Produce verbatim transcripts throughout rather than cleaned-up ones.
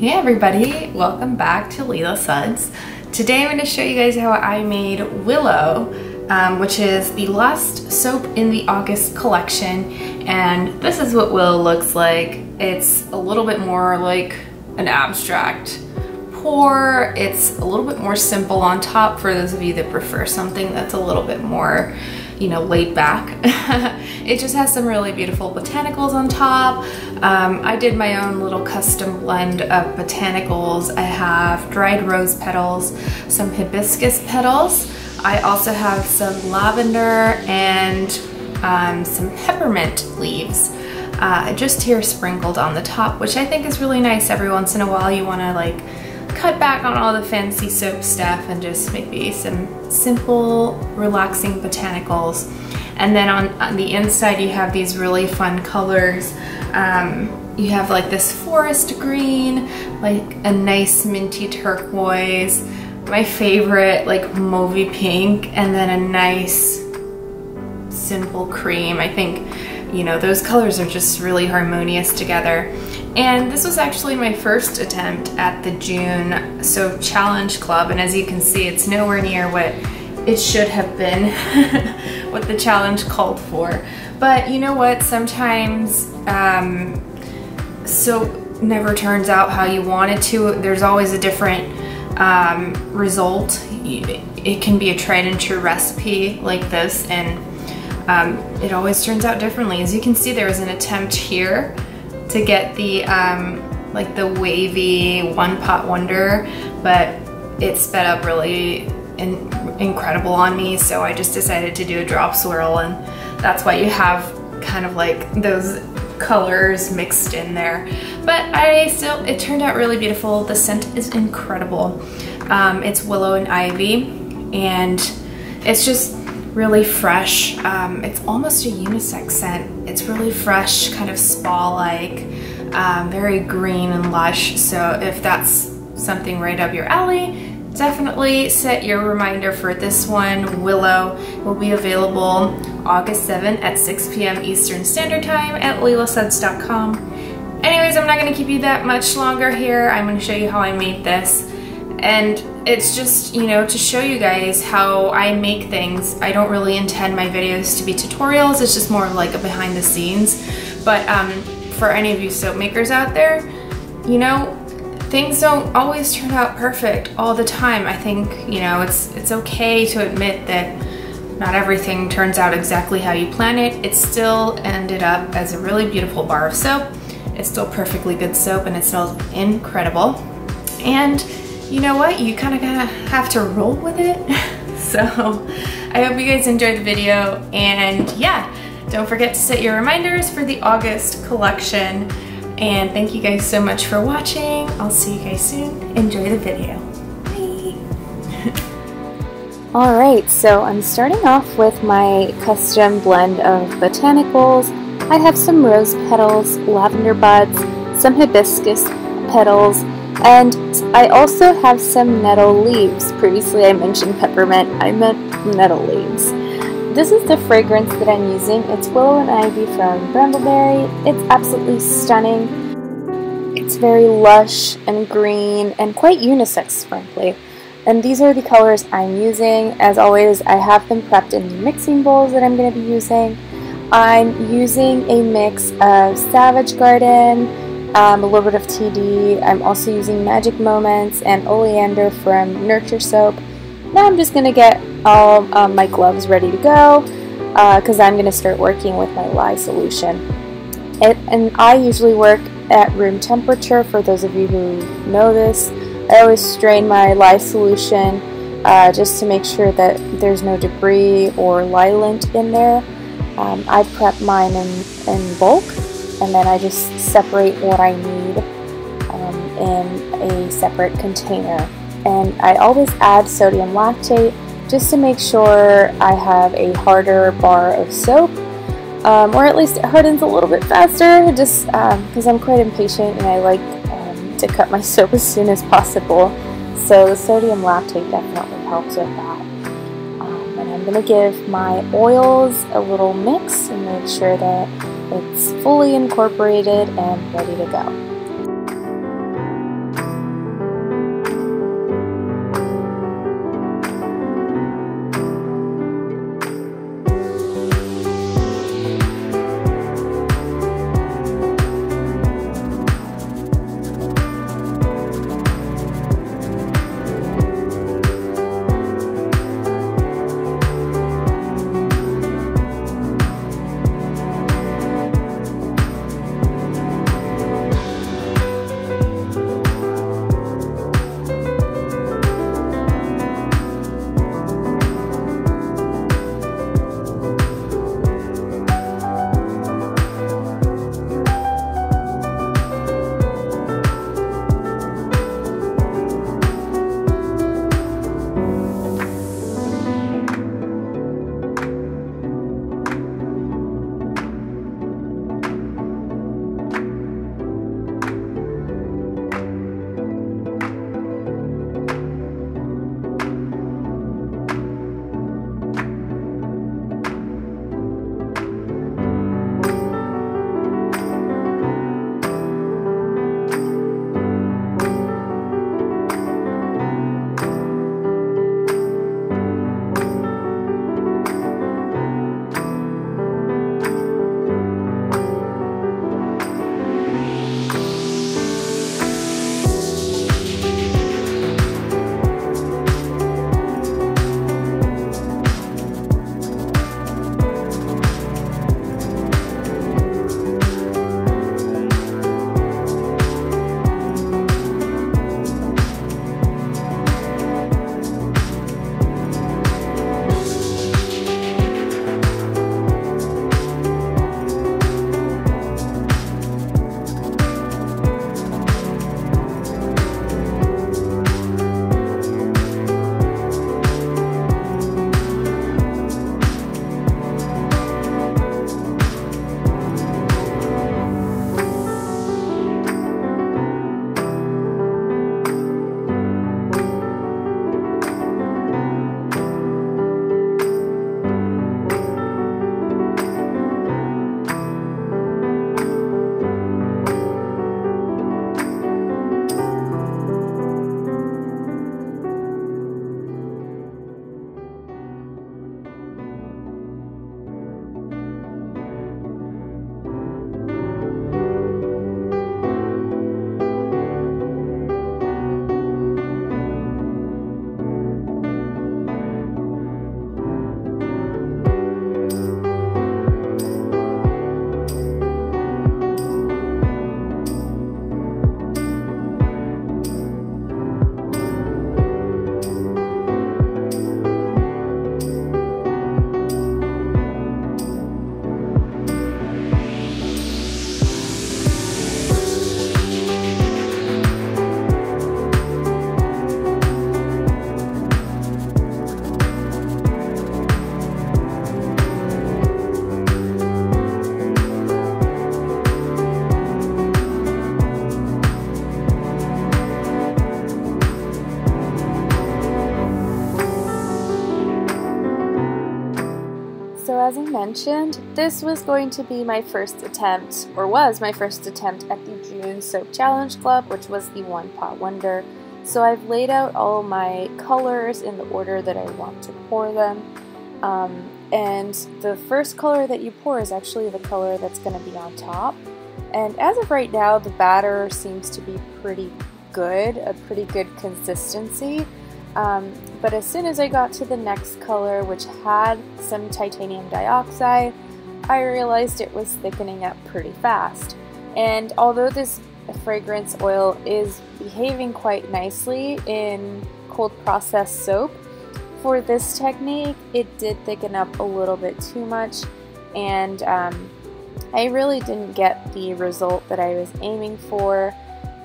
Hey everybody, welcome back to Lila Suds. Today I'm going to show you guys how I made Willow, um, which is the last soap in the August collection, and this is what Willow looks like. It's a little bit more like an abstract pour. It's a little bit more simple on top for those of you that prefer something that's a little bit more, you know, laid back. It just has some really beautiful botanicals on top. Um, I did my own little custom blend of botanicals. I have dried rose petals, some hibiscus petals. I also have some lavender and um, some peppermint leaves uh, just here sprinkled on the top, which I think is really nice. Every once in a while you wanna like cut back on all the fancy soap stuff and just maybe some simple, relaxing botanicals. And then on, on the inside you have these really fun colors. Um, you have like this forest green, like a nice minty turquoise, my favorite like mauvey pink, and then a nice simple cream. I think, you know, those colors are just really harmonious together. And this was actually my first attempt at the June Soap Challenge Club, and as you can see, it's nowhere near what it should have been, what the challenge called for. But you know what, sometimes um, soap never turns out how you want it to. There's always a different um, result. It can be a tried and true recipe like this, and um, it always turns out differently. As you can see, there was an attempt here to get the um, like the wavy one pot wonder, but it sped up really in incredible on me, so I just decided to do a drop swirl, and that's why you have kind of like those colors mixed in there. But I still, it turned out really beautiful. The scent is incredible. Um, it's Willow and Ivy, and it's just really fresh. Um, it's almost a unisex scent. It's really fresh, kind of spa-like, um, very green and lush. So if that's something right up your alley, definitely set your reminder for this one. Willow will be available August seventh at six p m Eastern Standard Time at lila suds dot com. Anyways, I'm not gonna keep you that much longer here. I'm gonna show you how I made this. And it's just, you know, to show you guys how I make things. I don't really intend my videos to be tutorials. It's just more like a behind the scenes. But um, for any of you soap makers out there, you know, things don't always turn out perfect all the time. I think, you know, it's, it's okay to admit that not everything turns out exactly how you plan it. It still ended up as a really beautiful bar of soap. It's still perfectly good soap, and it smells incredible. And you know what, you kind of kind of have to roll with it. So I hope you guys enjoyed the video, and yeah, don't forget to set your reminders for the August collection. And thank you guys so much for watching. I'll see you guys soon. Enjoy the video. Bye. All right, so I'm starting off with my custom blend of botanicals. I have some rose petals, lavender buds, some hibiscus petals, and I also have some nettle leaves. Previously I mentioned peppermint, I meant nettle leaves. This is the fragrance that I'm using. It's Willow and Ivy from Brambleberry. It's absolutely stunning. It's very lush and green and quite unisex, frankly. And these are the colors I'm using. As always, I have them prepped in the mixing bowls that I'm going to be using. I'm using a mix of Savage Garden, Um, a little bit of T D. I'm also using Magic Moments and Oleander from Nurture Soap. Now I'm just going to get all um, my gloves ready to go because uh, I'm going to start working with my lye solution. It, and I usually work at room temperature, for those of you who know this. I always strain my lye solution uh, just to make sure that there's no debris or lye lint in there. Um, I prep mine in, in bulk, and then I just separate what I need um, in a separate container. And I always add sodium lactate just to make sure I have a harder bar of soap, um, or at least it hardens a little bit faster, just because um, I'm quite impatient and I like um, to cut my soap as soon as possible. So the sodium lactate definitely helps with that. Um, and I'm gonna give my oils a little mix and make sure that it's fully incorporated and ready to go. mentioned, this was going to be my first attempt, or was my first attempt at the June Soap Challenge Club, which was the One Pot Wonder. So I've laid out all my colors in the order that I want to pour them. Um, and the first color that you pour is actually the color that's going to be on top. And as of right now, the batter seems to be pretty good, a pretty good consistency. Um, but as soon as I got to the next color, which had some titanium dioxide, I realized it was thickening up pretty fast. And although this fragrance oil is behaving quite nicely in cold processed soap, for this technique it did thicken up a little bit too much, and um, I really didn't get the result that I was aiming for.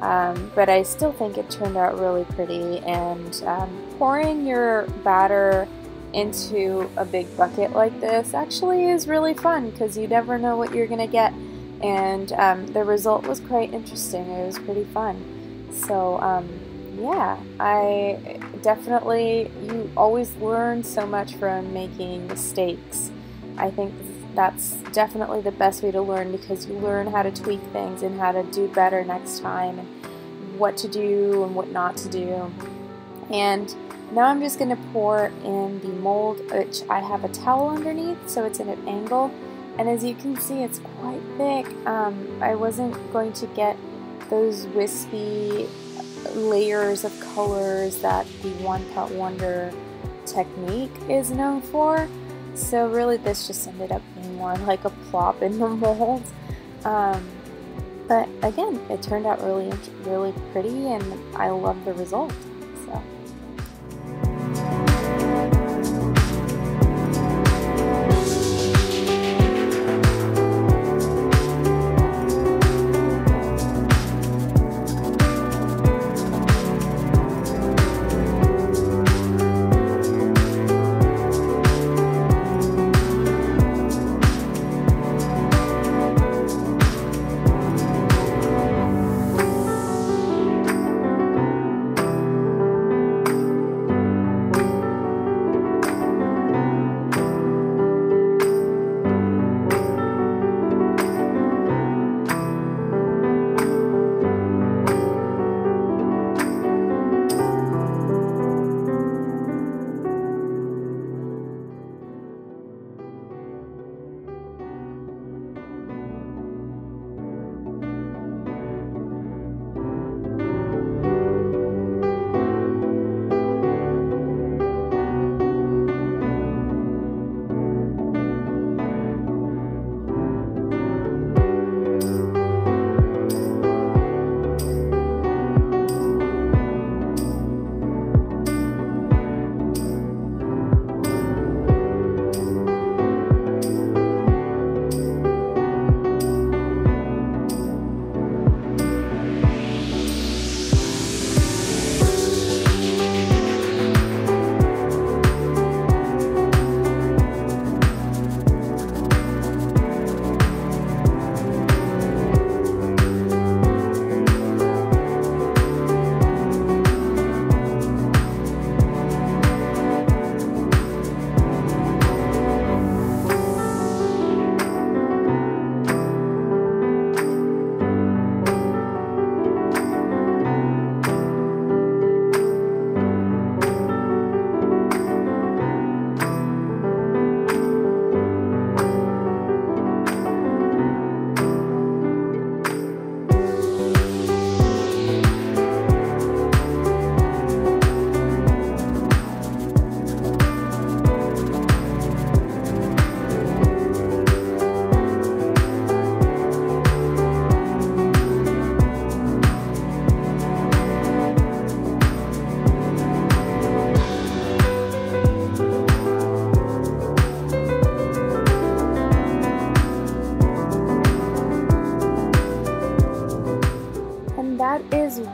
Um, but I still think it turned out really pretty, and um, pouring your batter into a big bucket like this actually is really fun because you never know what you're going to get, and um, the result was quite interesting. It was pretty fun. So um, yeah, I definitely, you always learn so much from making mistakes. I think that's definitely the best way to learn, because you learn how to tweak things and how to do better next time, and what to do and what not to do. And now I'm just going to pour in the mold, which I have a towel underneath, so it's at an angle. And as you can see, it's quite thick. Um, I wasn't going to get those wispy layers of colors that the One Pot Wonder technique is known for. So really this just ended up being more like a plop in the mold. Um, but again, it turned out really, really pretty, and I love the result. So.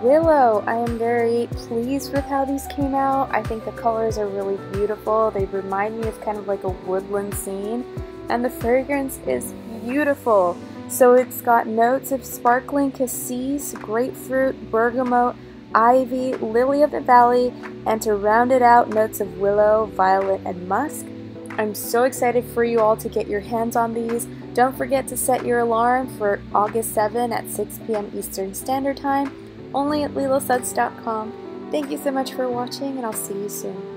Willow. I am very pleased with how these came out. I think the colors are really beautiful. They remind me of kind of like a woodland scene, and the fragrance is beautiful. So it's got notes of sparkling cassis, grapefruit, bergamot, ivy, lily of the valley, and to round it out, notes of willow, violet, and musk. I'm so excited for you all to get your hands on these. Don't forget to set your alarm for August seventh at six p m Eastern Standard Time, only at Lila Suds dot com. Thank you so much for watching, and I'll see you soon.